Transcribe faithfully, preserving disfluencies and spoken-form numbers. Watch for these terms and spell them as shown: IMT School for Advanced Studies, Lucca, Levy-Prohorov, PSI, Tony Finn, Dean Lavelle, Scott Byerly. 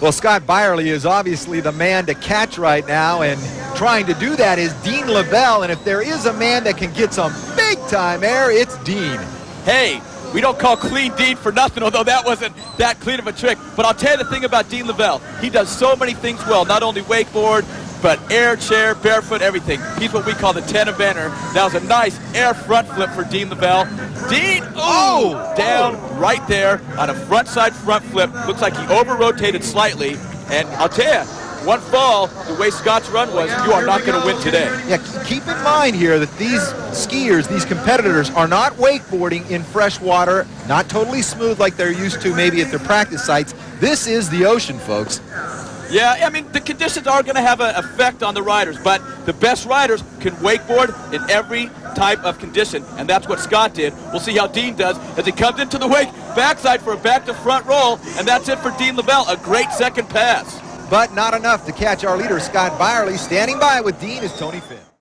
Well, Scott Byerly is obviously the man to catch right now, and trying to do that is Dean Lavelle, and if there is a man that can get some big-time air, it's Dean. Hey, we don't call clean Dean for nothing, although that wasn't that clean of a trick. But I'll tell you the thing about Dean Lavelle. He does so many things well, not only wakeboard, but air, chair, barefoot, everything. He's what we call the ten-eventer. That was a nice air front flip for Dean Lavelle. Dean, oh, down right there on a frontside front flip. Looks like he over-rotated slightly. And I'll tell you, one fall, the way Scott's run was, you are not going to win today. Yeah, keep in mind here that these skiers, these competitors, are not wakeboarding in fresh water, not totally smooth like they're used to maybe at their practice sites. This is the ocean, folks. Yeah, I mean, the conditions are going to have an effect on the riders, but the best riders can wakeboard in every type of condition, and that's what Scott did. We'll see how Dean does as he comes into the wake, backside for a back-to-front roll, and that's it for Dean Lavelle, a great second pass. But not enough to catch our leader, Scott Byerly. Standing by with Dean is Tony Finn.